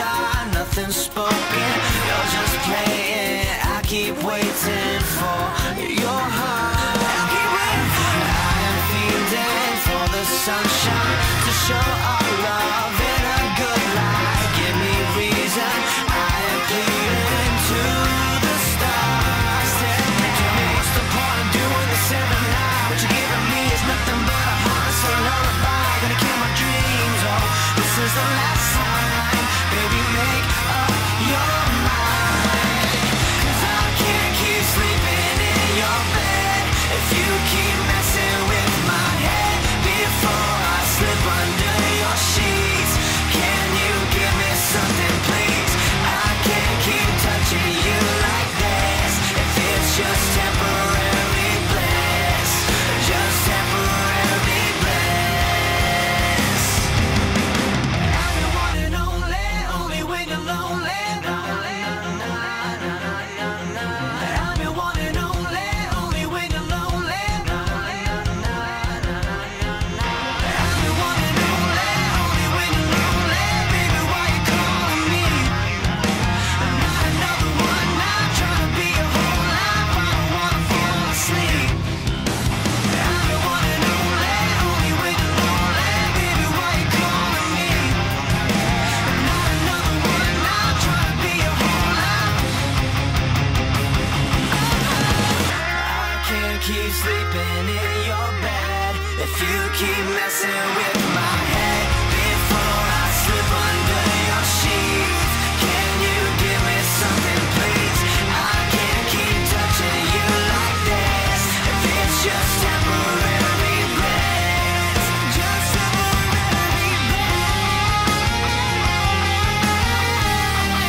are, nothing spoken. You're just playing. I keep waiting for your heart. I am feeding for the sunshine to show our love in a good light. Give me reason. I am pleading to the stars. Tell me what's the point of doing this every night? What you're giving me is nothing but a heart. So lullaby, gonna kill my dreams. Oh, this is the last time. Baby, make up your mind, 'cause I can't keep sleeping in your bed. If you keep messing with my head before I slip under your sheets, can you give me something, please? I can't keep touching you like this. If it's just temporary bliss, just temporary bliss. I'm the one and only, only when you're lonely. I'm the one and only, only when you're lonely. I'm the one and only, only when you're lonely. Baby, why you calling me? I'm not another one, not trying to be a whole life. I don't wanna fall asleep. I'm the one and only, only when you're lonely. Baby, why you calling me? I'm not another one, not trying to be a whole life. I can't keep sleeping in your bed. If you keep messing with my head before I slip under your sheets, can you give me something, please? I can't keep touching you like this. If it's just temporary bliss, just temporary bliss, I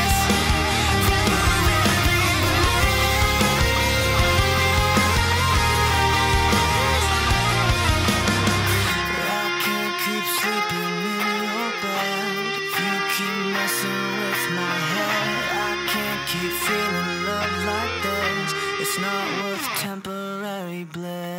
can't keep sleeping in your bed. If you keep messing with my head, I can't keep feeling love like this. It's not worth temporary bliss.